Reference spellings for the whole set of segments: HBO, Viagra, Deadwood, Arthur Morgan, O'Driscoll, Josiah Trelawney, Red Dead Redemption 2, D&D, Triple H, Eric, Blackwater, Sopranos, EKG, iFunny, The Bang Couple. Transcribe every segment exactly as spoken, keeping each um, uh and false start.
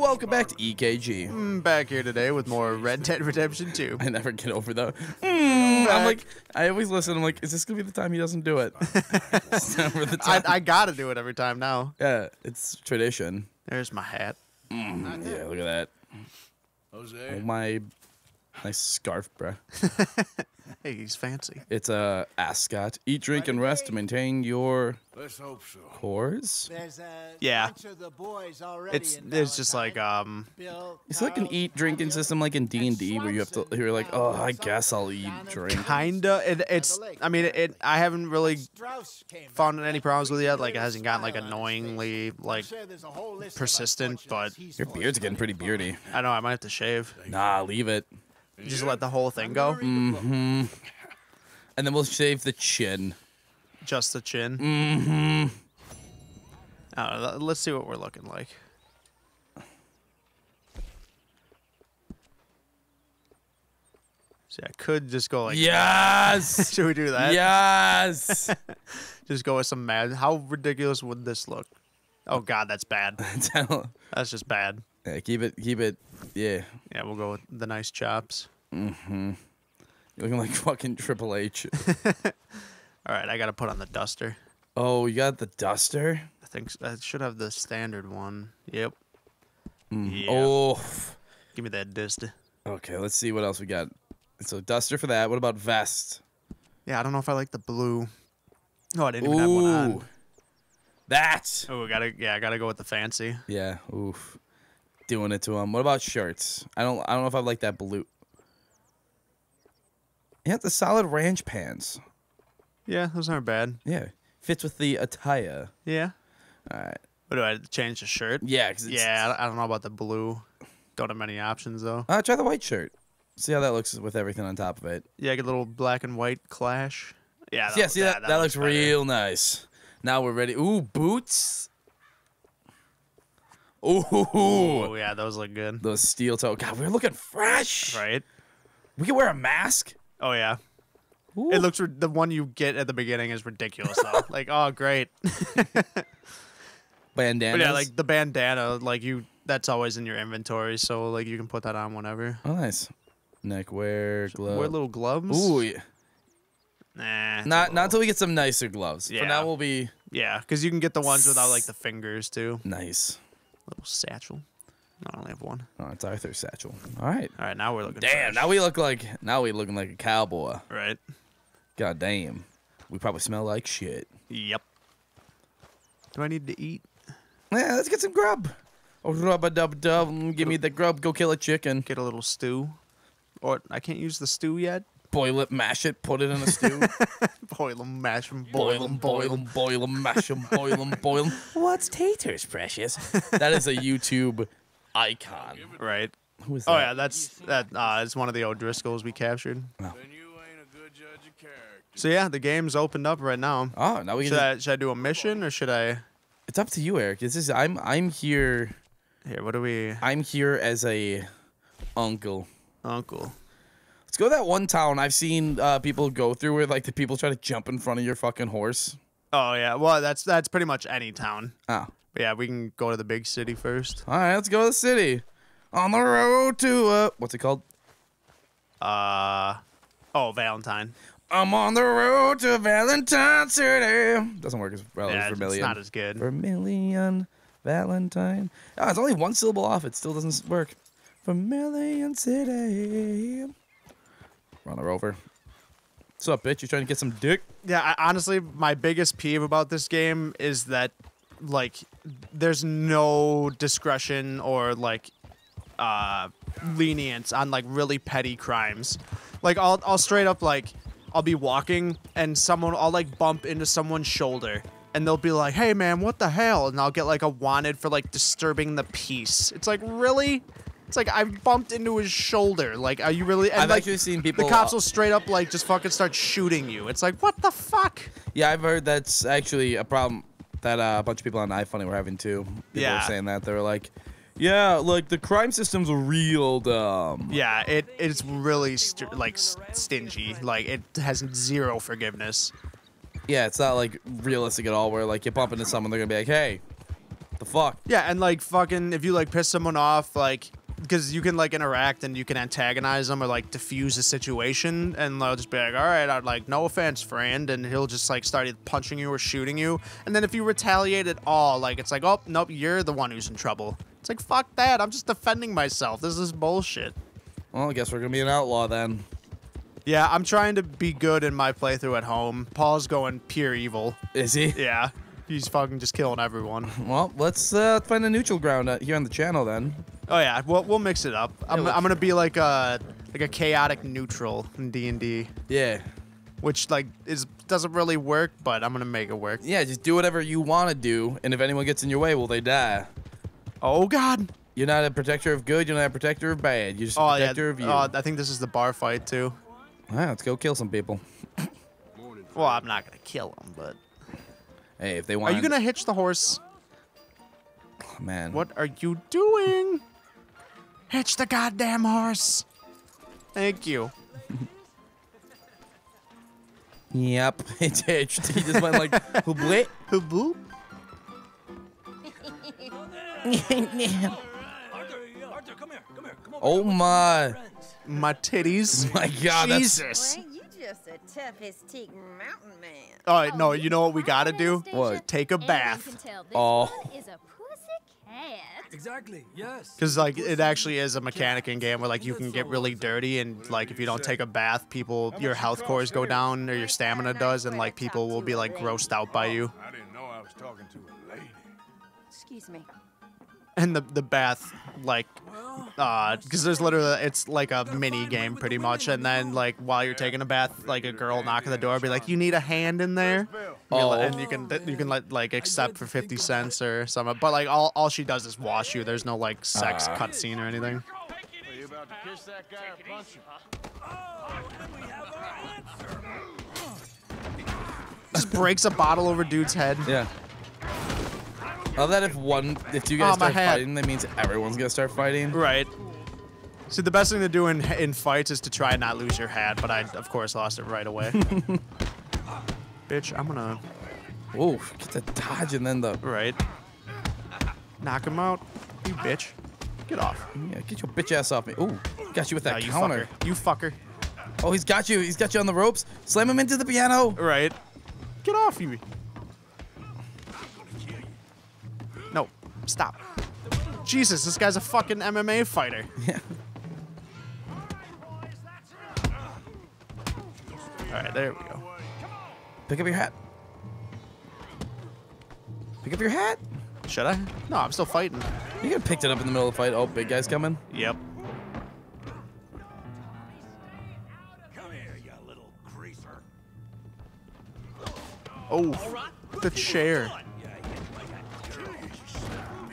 Welcome back to E K G. Mm, back here today with more Red Dead Redemption two. I never get over the mm, I'm like, I always listen. I'm like, is this going to be the time he doesn't do it? It's never the time. I, I got to do it every time now. Yeah, it's tradition. There's my hat. Mm, yeah, look at that. Jose. Oh, my nice scarf, bro. Hey, he's fancy. It's a uh, ascot. Eat, drink, and rest to maintain your Let's hope so. Cores. A yeah. Of the boys it's it's just like um. Bill, it's Carl, like an eat drinking Bill, system like in D and D where you have to you're like oh I guess I'll eat drink. Kinda. It, it's I mean it, it. I haven't really found any problems with it yet. Like it hasn't gotten like annoyingly like persistent. But your beard's getting pretty beardy. I know. I might have to shave. Nah, leave it. Just let the whole thing go. Mm-hmm. And then we'll shave the chin. Just the chin? Mm-hmm. I don't know, let's see what we're looking like. See, I could just go like... Yes! Should we do that? Yes! Just go with some mad... How ridiculous would this look? Oh, God, that's bad. That's just bad. Yeah, keep it, keep it, yeah. Yeah, we'll go with the nice chops. Mm-hmm. You're looking like fucking Triple H. All right, I got to put on the duster. Oh, you got the duster? I think so. I should have the standard one. Yep. Mm. Yeah. Oh. Give me that duster. Okay, let's see what else we got. So duster for that. What about vest? Yeah, I don't know if I like the blue. No, oh, I didn't even Ooh. have one on. That. Oh, gotta, yeah, I got to go with the fancy. Yeah, oof. Doing it to him. What about shirts? I don't. I don't know if I like that blue. Yeah, the solid ranch pants. Yeah, those aren't bad. Yeah, fits with the attire. Yeah. All right. What do I change the shirt? Yeah. Cause it's, yeah. I don't know about the blue. Don't have many options though. Uh, try the white shirt. See how that looks with everything on top of it. Yeah, get a little black and white clash. Yeah. That, yeah. See that? That, that, that looks, looks real nice. Now we're ready. Ooh, boots. Ooh. Oh, yeah, those look good. Those steel toe. God, we're looking fresh. Right? We can wear a mask. Oh, yeah. Ooh. It looks, the one you get at the beginning is ridiculous, though. Like, oh, great. Bandanas? But yeah, like the bandana, like you, that's always in your inventory, so like you can put that on whenever. Oh, nice. Neckwear, gloves. Wear little gloves? Ooh, yeah. Nah. Not, not until we get some nicer gloves. Yeah. For now, we'll be. Yeah, because you can get the ones without like the fingers, too. Nice. Little satchel. No, I only have one. Oh, it's Arthur's satchel. All right. All right. Now we're looking. Damn. Fresh. Now we look like. Now we looking like a cowboy. Right. God damn. We probably smell like shit. Yep. Do I need to eat? Yeah. Let's get some grub. Oh, rub a dub dub. Give me the grub. Go kill a chicken. Get a little stew. Or I can't use the stew yet. Boil it, mash it, put it in a stew. Boil 'em, mash 'em, boil 'em, boil 'em, boil 'em, mash 'em, boil 'em, boil 'em. What's taters, precious? That is a YouTube icon, right? Who is that? Oh yeah, that's that. Uh, it's one of the O'Driscolls we captured. Oh. So yeah, the game's opened up right now. Oh, now we should I, should I do a mission or should I? It's up to you, Eric. This is I'm I'm here. Here, what do we? I'm here as a uncle. Uncle. Let's go to that one town I've seen uh, people go through where, like, the people try to jump in front of your fucking horse. Oh, yeah. Well, that's that's pretty much any town. Oh. But yeah, we can go to the big city first. All right, let's go to the city. On the road to, uh, what's it called? Uh, oh, Valentine. I'm on the road to Valentine City. Doesn't work as well yeah, as Vermilion. It's not as good. Vermilion, Valentine. Oh, it's only one syllable off. It still doesn't work. Vermilion City. Run her over. What's up, bitch? You trying to get some dick? Yeah, I, honestly, my biggest peeve about this game is that, like, there's no discretion or, like, uh, lenience on, like, really petty crimes. Like, I'll, I'll straight up, like, I'll be walking and someone, I'll, like, bump into someone's shoulder. And they'll be like, hey, man, what the hell? And I'll get, like, a wanted for, like, disturbing the peace. It's like, really? It's like I bumped into his shoulder. Like, are you really? And I've like, actually seen people. The cops will straight up like just fucking start shooting you. It's like, what the fuck? Yeah, I've heard that's actually a problem that uh, a bunch of people on iFunny were having too. People yeah. were saying that they were like, yeah, like the crime system's a real dumb. Yeah, it it's really st like stingy. Like it has zero forgiveness. Yeah, it's not like realistic at all. Where like you bump into someone, they're gonna be like, hey, the fuck. Yeah, and like fucking if you like piss someone off, like because you can like interact and you can antagonize them or like diffuse a situation, and they'll just be like, all right, I'd like no offense, friend, and he'll just like start punching you or shooting you, and then if you retaliate at all, like it's like, oh nope, you're the one who's in trouble. It's like, fuck that, I'm just defending myself. This is bullshit. Well, I guess we're gonna be an outlaw then. Yeah, I'm trying to be good in my playthrough at home. Paul's going pure evil. Is he? Yeah. He's fucking just killing everyone. Well, let's uh, find a neutral ground out here on the channel then. Oh yeah, we'll, we'll mix it up. I'm, yeah, I'm gonna be like a like a chaotic neutral in D and D. Yeah, which like is doesn't really work, but I'm gonna make it work. Yeah, just do whatever you want to do, and if anyone gets in your way, well, they die. Oh God! You're not a protector of good. You're not a protector of bad. You're just oh, a protector yeah. of you. Oh, I think this is the bar fight too. All right, let's go kill some people. Well, I'm not gonna kill them, but. Hey, if they want. Are you gonna hitch the horse? Oh, man. What are you doing? Hitch the goddamn horse. Thank you. Yep, it's hitched. He just went like hooblit, hoobloop. Oh my, my titties. My God, Jesus. That's... the toughest teak mountain man. Oh, oh no, you know what we gotta do? What? Take a bath. Oh. Exactly, yes. Because, like, it actually is a mechanic in game where, like, you can get really dirty and, like, if you don't take a bath, people, your health cores go down or your stamina does, and, like, people will be, like, grossed out by you. I didn't know I was talking to a lady. Excuse me. And the, the bath, like, uh, because there's literally, it's like a mini game pretty much. And then, like, while you're taking a bath, like, a girl knock at the door, be like, you need a hand in there? Oh. And you can, you can like, like accept for fifty cents or something. But, like, all, all she does is wash you. There's no, like, sex uh. cutscene or anything. Are you about to kiss that guy or punch him? Oh, and we have our answer. Just breaks a bottle over dude's head. Yeah. I love that if one, if you guys oh, start fighting, that means everyone's gonna start fighting. Right. See, the best thing to do in in fights is to try and not lose your hat, but I, of course, lost it right away. Bitch, I'm gonna. Whoa, get the dodge and then the. Right. Knock him out. You bitch. Get off. Yeah, get your bitch ass off me. Ooh, got you with that no, counter. You fucker. you fucker. Oh, he's got you. He's got you on the ropes. Slam him into the piano. Right. Get off you. No, stop. Jesus, this guy's a fucking M M A fighter. Yeah. Alright, there we go. Pick up your hat. Pick up your hat? Should I? No, I'm still fighting. You could have picked it up in the middle of the fight. Oh, big guy's coming. Yep. Come here, you little greaser. Oh, the chair.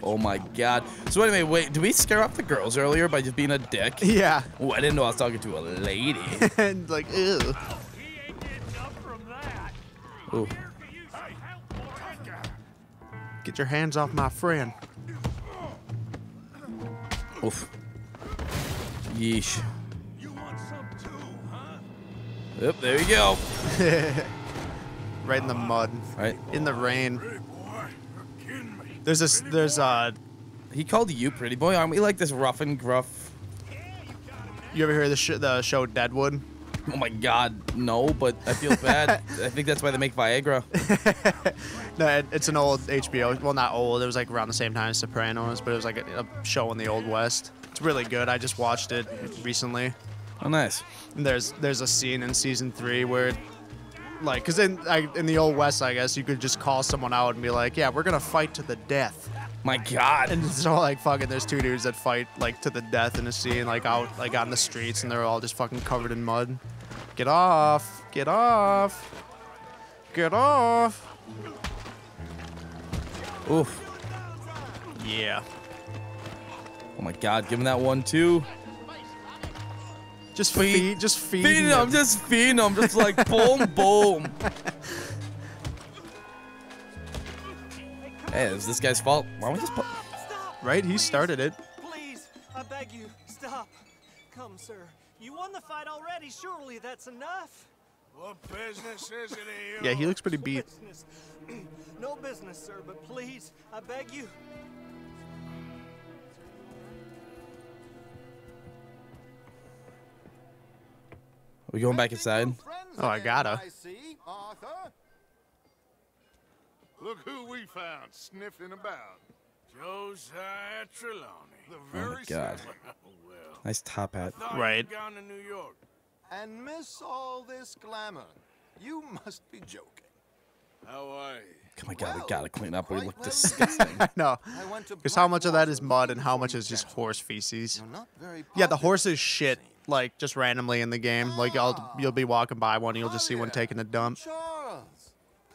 Oh my God. So anyway, wait, did we scare off the girls earlier by just being a dick? Yeah. Oh, I didn't know I was talking to a lady. And like, ew. Oh, he ain't getting up from that. Ooh. Get your hands off my friend. Oof. Yeesh. You want some too, huh? Yep, there you go. Right in the mud. Right. In the rain. There's this, there's uh, he called you pretty boy. Aren't we like this rough and gruff? You ever hear the, sh the show Deadwood? Oh my God, no, but I feel bad. I think that's why they make Viagra. No, it, it's an old H B O, well not old, it was like around the same time as Sopranos, but it was like a, a show in the Old West. It's really good, I just watched it recently. Oh nice. And there's, there's a scene in season three where like, because in, in the Old West, I guess, you could just call someone out and be like, yeah, we're going to fight to the death. My God. And it's all like, fucking, there's two dudes that fight, like, to the death in a scene, like, out, like, on the streets, and they're all just fucking covered in mud. Get off. Get off. Get off. Oof. Yeah. Oh, my God. Give him that one, too. Just feed, feed, just feed feeding him. him. Just feeding him. Just like boom, boom. Hey, it was this guy's fault. Why don't we just put? Right, he started it. Please, I beg you, stop. Come, sir. You won the fight already. Surely that's enough. What business is it of you? Yeah, he looks pretty beat. Business. No business, sir, but please, I beg you. Are we going back inside? Oh, I gotta. I see, Arthur. Look who we found sniffing about. Josiah Trelawney. The very oh my God. Well, nice top hat. Right. Gone to New York. And miss all this glamour. You must be joking. How are you? Oh my God, well, we gotta clean up. We look well disgusting. I know. Because how much of that is mud and how much is just horse feces? Yeah, the horses shit like just randomly in the game. Like I'll, you'll be walking by one, and you'll just see one taking a dump. Charles,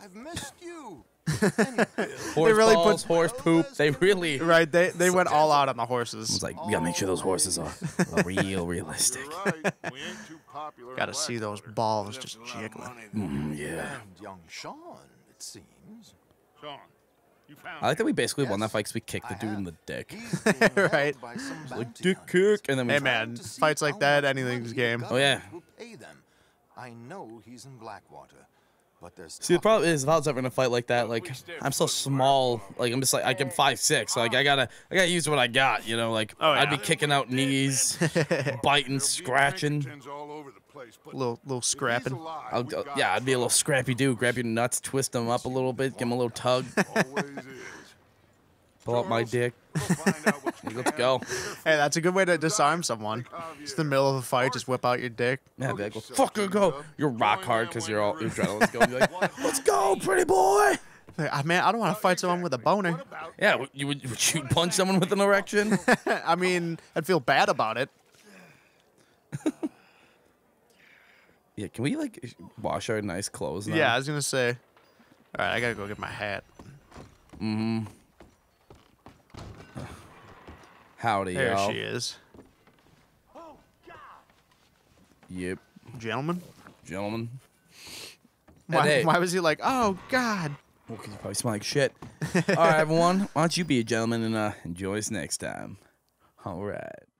I've missed you. Horse they really balls, put horse poop. They really right. They they went all out on the horses. I was like, we gotta make sure those horses are real realistic. Right. We ain't too popular. Gotta see those balls just jiggling. Mm, yeah. Young Sean, it seems. Sean, you found. I like that we basically yes, won that fight because we kicked the dude in the dick. Right. Like dick kick, and then we hey man, fights like that, anything's game. Oh yeah. I know he's in Blackwater. See, the problem is if I was ever in a fight like that, like I'm so small, like I'm just like, like I'm five six, so like I gotta I gotta use what I got, you know, like oh, yeah. I'd be kicking out knees, biting, scratching, little little scrapping. I'll, yeah, I'd be a little scrappy dude, grab your nuts, twist them up a little bit, give them a little tug, pull out my dick. Let's go. Hey, that's a good way to disarm someone. Just in the middle of a fight, just whip out your dick. Yeah, be like, well, fucking go. You're rock hard because you're all your adrenaline's going. You're like, let's go, pretty boy. Like, man, I don't want to fight someone with a boner. Yeah, you would, would you punch someone with an erection? I mean, I'd feel bad about it. Yeah, can we like wash our nice clothes now? Yeah, I was gonna say. All right, I gotta go get my hat. Mm-hmm. Howdy, there y'all. She is. Oh, God. Yep. Gentlemen. Gentlemen. Why, hey. Why was he like, oh, God? Well, because you probably smell like shit. All right, everyone. Why don't you be a gentleman and uh, enjoy us next time. All right.